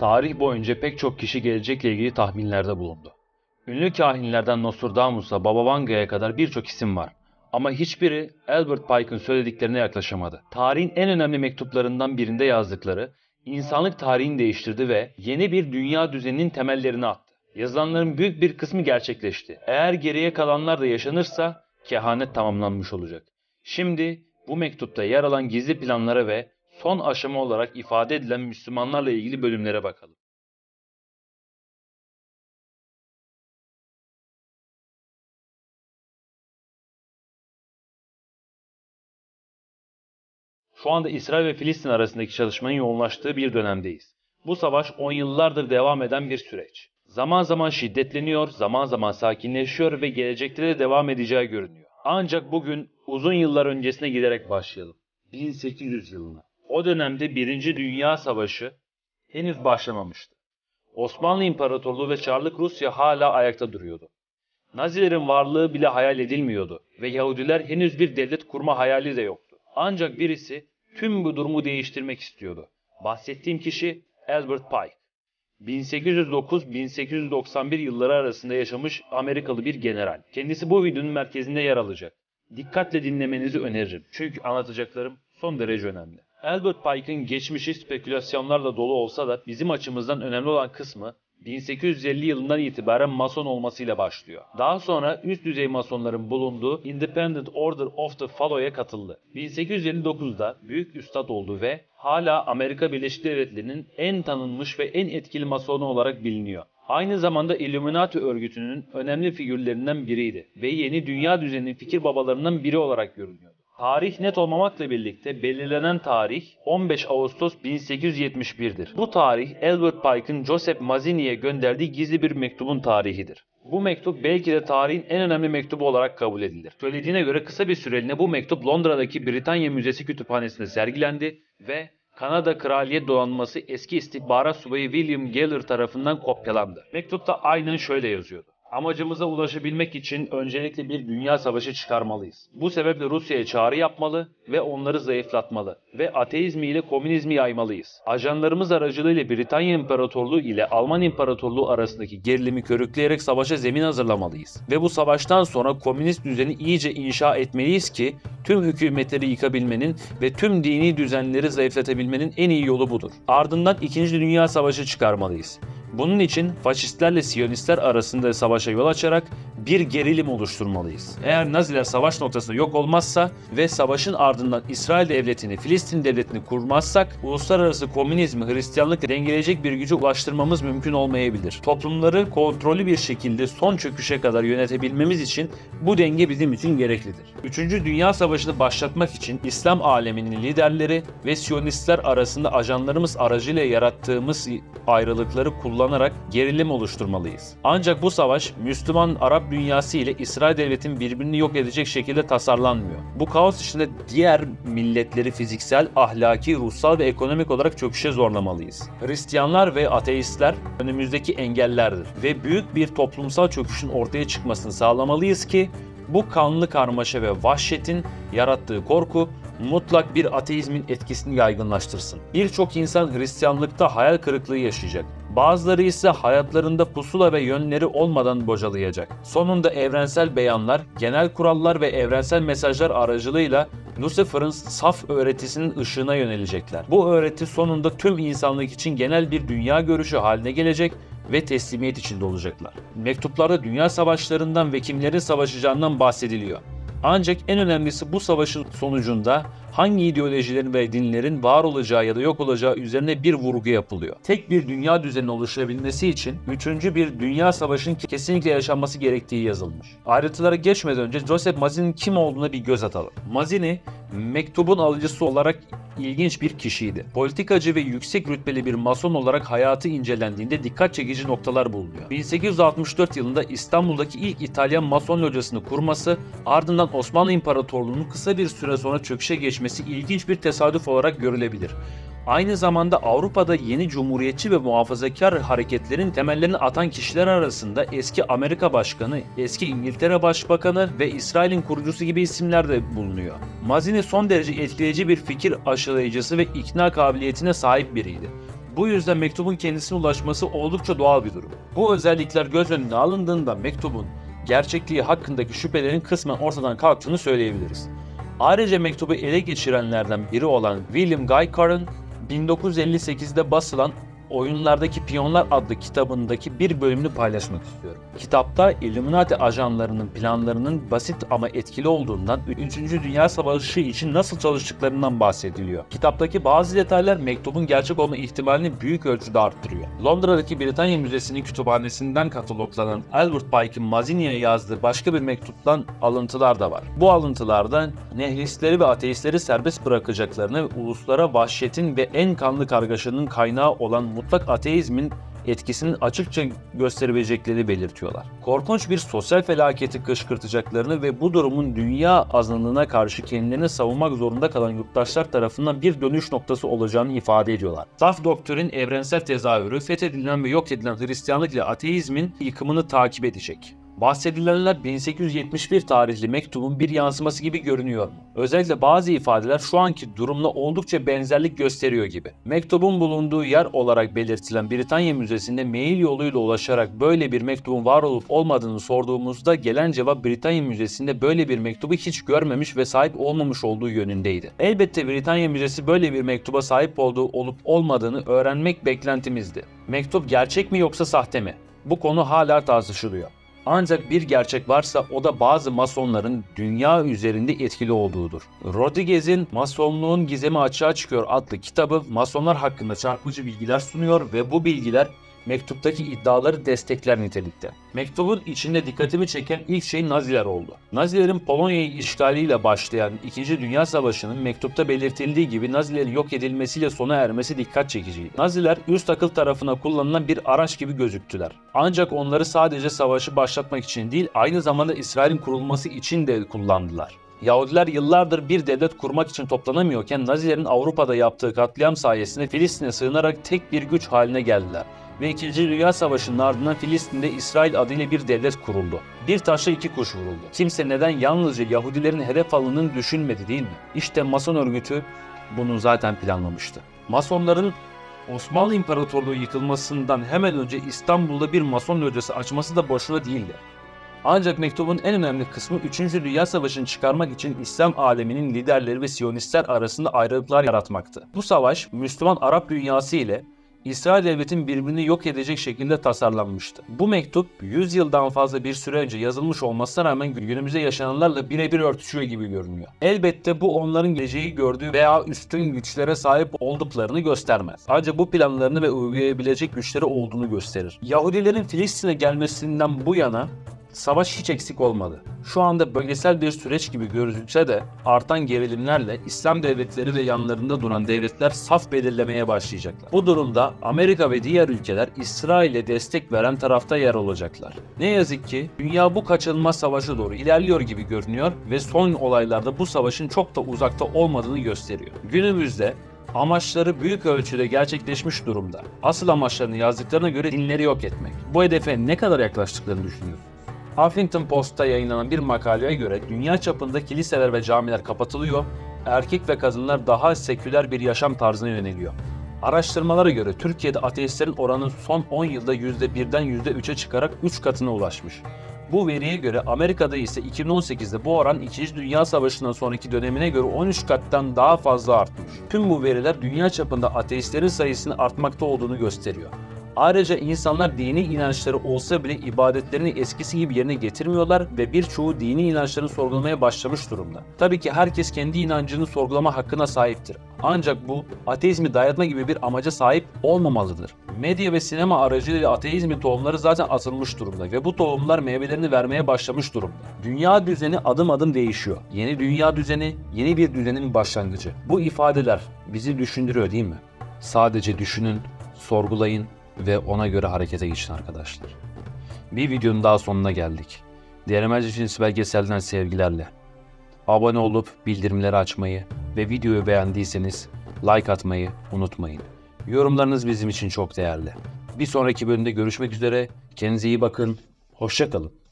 Tarih boyunca pek çok kişi gelecekle ilgili tahminlerde bulundu. Ünlü kahinlerden Nostradamus'a, Baba Vanga'ya kadar birçok isim var. Ama hiçbiri Albert Pike'ın söylediklerine yaklaşamadı. Tarihin en önemli mektuplarından birinde yazdıkları, insanlık tarihini değiştirdi ve yeni bir dünya düzeninin temellerini attı. Yazılanların büyük bir kısmı gerçekleşti. Eğer geriye kalanlar da yaşanırsa kehanet tamamlanmış olacak. Şimdi bu mektupta yer alan gizli planlara ve son aşama olarak ifade edilen Müslümanlarla ilgili bölümlere bakalım. Şu anda İsrail ve Filistin arasındaki çalışmanın yoğunlaştığı bir dönemdeyiz. Bu savaş 10 yıllardır devam eden bir süreç. Zaman zaman şiddetleniyor, zaman zaman sakinleşiyor ve gelecekte de devam edeceği görünüyor. Ancak bugün uzun yıllar öncesine giderek başlayalım. 1800 yılına. O dönemde 1. Dünya Savaşı henüz başlamamıştı. Osmanlı İmparatorluğu ve Çarlık Rusya hala ayakta duruyordu. Nazilerin varlığı bile hayal edilmiyordu ve Yahudiler henüz bir devlet kurma hayali de yoktu. Ancak birisi tüm bu durumu değiştirmek istiyordu. Bahsettiğim kişi Albert Pike. 1809-1891 yılları arasında yaşamış Amerikalı bir general. Kendisi bu videonun merkezinde yer alacak. Dikkatle dinlemenizi öneririm. Çünkü anlatacaklarım son derece önemli. Albert Pike'ın geçmişi spekülasyonlarla dolu olsa da bizim açımızdan önemli olan kısmı 1850 yılından itibaren mason olmasıyla başlıyor. Daha sonra üst düzey masonların bulunduğu Independent Order of the Fallow'ya katıldı. 1859'da büyük üstad oldu ve hala Amerika Birleşik Devletleri'nin en tanınmış ve en etkili masonu olarak biliniyor. Aynı zamanda Illuminati örgütünün önemli figürlerinden biriydi ve yeni dünya düzeninin fikir babalarından biri olarak görünüyordu. Tarih net olmamakla birlikte belirlenen tarih 15 Ağustos 1871'dir. Bu tarih Albert Pike'ın Joseph Mazzini'ye gönderdiği gizli bir mektubun tarihidir. Bu mektup belki de tarihin en önemli mektubu olarak kabul edilir. Söylediğine göre kısa bir süreliğine bu mektup Londra'daki Britanya Müzesi Kütüphanesi'nde sergilendi ve Kanada Kraliyet Donanması eski istihbarat subayı William Gellar tarafından kopyalandı. Mektupta aynen şöyle yazıyordu. Amacımıza ulaşabilmek için öncelikle bir dünya savaşı çıkarmalıyız. Bu sebeple Rusya'ya çağrı yapmalı ve onları zayıflatmalı ve ateizmi ile komünizmi yaymalıyız. Ajanlarımız aracılığıyla Britanya İmparatorluğu ile Alman İmparatorluğu arasındaki gerilimi körükleyerek savaşa zemin hazırlamalıyız. Ve bu savaştan sonra komünist düzeni iyice inşa etmeliyiz ki tüm hükümetleri yıkabilmenin ve tüm dini düzenleri zayıflatabilmenin en iyi yolu budur. Ardından 2. Dünya Savaşı çıkarmalıyız. Bunun için faşistlerle Siyonistler arasında savaşa yol açarak bir gerilim oluşturmalıyız. Eğer Naziler savaş noktasında yok olmazsa ve savaşın ardından İsrail devletini, Filistin devletini kurmazsak uluslararası komünizmi Hristiyanlıkla dengeleyecek bir güce ulaştırmamız mümkün olmayabilir. Toplumları kontrollü bir şekilde son çöküşe kadar yönetebilmemiz için bu denge bizim için gereklidir. 3. Dünya Savaşı'nı başlatmak için İslam aleminin liderleri ve Siyonistler arasında ajanlarımız aracıyla yarattığımız ayrılıkları kullanarak gerilim oluşturmalıyız. Ancak bu savaş Müslüman Arap dünyası ile İsrail devletinin birbirini yok edecek şekilde tasarlanmıyor. Bu kaos içinde diğer milletleri fiziksel, ahlaki, ruhsal ve ekonomik olarak çöküşe zorlamalıyız. Hristiyanlar ve ateistler önümüzdeki engellerdir ve büyük bir toplumsal çöküşün ortaya çıkmasını sağlamalıyız ki bu kanlı karmaşa ve vahşetin yarattığı korku mutlak bir ateizmin etkisini yaygınlaştırsın. Birçok insan Hristiyanlıkta hayal kırıklığı yaşayacak. Bazıları ise hayatlarında pusula ve yönleri olmadan bocalayacak. Sonunda evrensel beyanlar, genel kurallar ve evrensel mesajlar aracılığıyla Lucifer'ın saf öğretisinin ışığına yönelecekler. Bu öğreti sonunda tüm insanlık için genel bir dünya görüşü haline gelecek ve teslimiyet içinde olacaklar. Mektuplarda dünya savaşlarından ve kimlerin savaşacağından bahsediliyor. Ancak en önemlisi bu savaşın sonucunda hangi ideolojilerin ve dinlerin var olacağı ya da yok olacağı üzerine bir vurgu yapılıyor. Tek bir dünya düzeni oluşabilmesi için 3. bir dünya savaşının kesinlikle yaşanması gerektiği yazılmış. Ayrıntılara geçmeden önce Joseph Mazzini'nin kim olduğuna bir göz atalım. Mazzini, mektubun alıcısı olarak ilginç bir kişiydi. Politikacı ve yüksek rütbeli bir mason olarak hayatı incelendiğinde dikkat çekici noktalar bulunuyor. 1864 yılında İstanbul'daki ilk İtalyan mason locasını kurması, ardından Osmanlı İmparatorluğu'nun kısa bir süre sonra çöküşe geçmesi ilginç bir tesadüf olarak görülebilir. Aynı zamanda Avrupa'da yeni cumhuriyetçi ve muhafazakar hareketlerin temellerini atan kişiler arasında eski Amerika Başkanı, eski İngiltere Başbakanı ve İsrail'in kurucusu gibi isimler de bulunuyor. Mazzini son derece etkileyici bir fikir aşılayıcısı ve ikna kabiliyetine sahip biriydi. Bu yüzden mektubun kendisine ulaşması oldukça doğal bir durum. Bu özellikler göz önüne alındığında mektubun gerçekliği hakkındaki şüphelerin kısmen ortadan kalktığını söyleyebiliriz. Ayrıca mektubu ele geçirenlerden biri olan William Guy Carr'ın 1958'de basılan Oyunlardaki Piyonlar adlı kitabındaki bir bölümünü paylaşmak istiyorum. Kitapta Illuminati ajanlarının planlarının basit ama etkili olduğundan 3. Dünya Savaşı için nasıl çalıştıklarından bahsediliyor. Kitaptaki bazı detaylar mektubun gerçek olma ihtimalini büyük ölçüde arttırıyor. Londra'daki Britanya Müzesi'nin kütüphanesinden kataloglanan Albert Pike'in Mazzini'ye yazdığı başka bir mektuptan alıntılar da var. Bu alıntılardan nihilistleri ve ateistleri serbest bırakacaklarını ve uluslara vahşetin ve en kanlı kargaşanın kaynağı olan mutlak ateizmin etkisinin açıkça gösterebileceklerini belirtiyorlar. Korkunç bir sosyal felaketi kışkırtacaklarını ve bu durumun dünya azınlığına karşı kendilerini savunmak zorunda kalan yurttaşlar tarafından bir dönüş noktası olacağını ifade ediyorlar. Saf doktrin evrensel tezahürü fethedilen ve yok edilen Hristiyanlık ile ateizmin yıkımını takip edecek. Bahsedilenler 1871 tarihli mektubun bir yansıması gibi görünüyor mu? Özellikle bazı ifadeler şu anki durumla oldukça benzerlik gösteriyor gibi. Mektubun bulunduğu yer olarak belirtilen Britanya Müzesi'nde mail yoluyla ulaşarak böyle bir mektubun var olup olmadığını sorduğumuzda gelen cevap Britanya Müzesi'nde böyle bir mektubu hiç görmemiş ve sahip olmamış olduğu yönündeydi. Elbette Britanya Müzesi böyle bir mektuba sahip olduğu olup olmadığını öğrenmek beklentimizdi. Mektup gerçek mi yoksa sahte mi? Bu konu hala tartışılıyor. Ancak bir gerçek varsa o da bazı masonların dünya üzerinde etkili olduğudur. Rodriguez'in Masonluğun Gizemi Açığa Çıkıyor adlı kitabı masonlar hakkında çarpıcı bilgiler sunuyor ve bu bilgiler mektuptaki iddiaları destekler nitelikte. Mektubun içinde dikkatimi çeken ilk şey Naziler oldu. Nazilerin Polonya'yı işgaliyle başlayan 2. Dünya Savaşı'nın mektupta belirtildiği gibi Nazilerin yok edilmesiyle sona ermesi dikkat çekiciydi. Naziler üst akıl tarafına kullanılan bir araç gibi gözüktüler. Ancak onları sadece savaşı başlatmak için değil, aynı zamanda İsrail'in kurulması için de kullandılar. Yahudiler yıllardır bir devlet kurmak için toplanamıyorken Nazilerin Avrupa'da yaptığı katliam sayesinde Filistin'e sığınarak tek bir güç haline geldiler. Ve 2. Dünya Savaşı'nın ardından Filistin'de İsrail adıyla bir devlet kuruldu. Bir taşla iki kuş vuruldu. Kimse neden yalnızca Yahudilerin hedef alındığını düşünmedi, değil mi? İşte Mason örgütü bunu zaten planlamıştı. Masonların Osmanlı İmparatorluğu yıkılmasından hemen önce İstanbul'da bir Mason locası açması da boşuna değildi. Ancak mektubun en önemli kısmı 3. Dünya Savaşı'nı çıkarmak için İslam aleminin liderleri ve Siyonistler arasında ayrılıklar yaratmaktı. Bu savaş Müslüman Arap dünyası ile İsrail devletinin birbirini yok edecek şekilde tasarlanmıştı. Bu mektup 100 yıldan fazla bir süre önce yazılmış olmasına rağmen günümüzde yaşananlarla birebir örtüşüyor gibi görünüyor. Elbette bu onların geleceği gördüğü veya üstün güçlere sahip olduklarını göstermez. Ancak bu planlarını ve uygulayabilecek güçleri olduğunu gösterir. Yahudilerin Filistin'e gelmesinden bu yana savaş hiç eksik olmadı. Şu anda bölgesel bir süreç gibi görünse de artan gerilimlerle İslam devletleri ve yanlarında duran devletler saf belirlemeye başlayacaklar. Bu durumda Amerika ve diğer ülkeler İsrail'e destek veren tarafta yer alacaklar. Ne yazık ki dünya bu kaçınılmaz savaşa doğru ilerliyor gibi görünüyor ve son olaylarda bu savaşın çok da uzakta olmadığını gösteriyor. Günümüzde amaçları büyük ölçüde gerçekleşmiş durumda. Asıl amaçlarını yazdıklarına göre dinleri yok etmek. Bu hedefe ne kadar yaklaştıklarını düşünüyorum. Huffington Post'ta yayınlanan bir makaleye göre dünya çapında kiliseler ve camiler kapatılıyor, erkek ve kadınlar daha seküler bir yaşam tarzına yöneliyor. Araştırmalara göre Türkiye'de ateistlerin oranı son 10 yılda %1'den %3'e çıkarak 3 katına ulaşmış. Bu veriye göre Amerika'da ise 2018'de bu oran 2. Dünya Savaşı'ndan sonraki dönemine göre 13 kattan daha fazla artmış. Tüm bu veriler dünya çapında ateistlerin sayısının artmakta olduğunu gösteriyor. Ayrıca insanlar dini inançları olsa bile ibadetlerini eskisi gibi yerine getirmiyorlar ve birçoğu dini inançlarını sorgulamaya başlamış durumda. Tabii ki herkes kendi inancını sorgulama hakkına sahiptir. Ancak bu ateizmi dayatma gibi bir amaca sahip olmamalıdır. Medya ve sinema aracılığıyla ateizmin tohumları zaten atılmış durumda ve bu tohumlar meyvelerini vermeye başlamış durumda. Dünya düzeni adım adım değişiyor. Yeni dünya düzeni, yeni bir düzenin başlangıcı. Bu ifadeler bizi düşündürüyor, değil mi? Sadece düşünün, sorgulayın ve ona göre harekete geçin arkadaşlar. Bir videonun daha sonuna geldik. Değirmenci Films Belgesel'den sevgilerle. Abone olup bildirimleri açmayı ve videoyu beğendiyseniz like atmayı unutmayın. Yorumlarınız bizim için çok değerli. Bir sonraki bölümde görüşmek üzere. Kendinize iyi bakın. Hoşça kalın.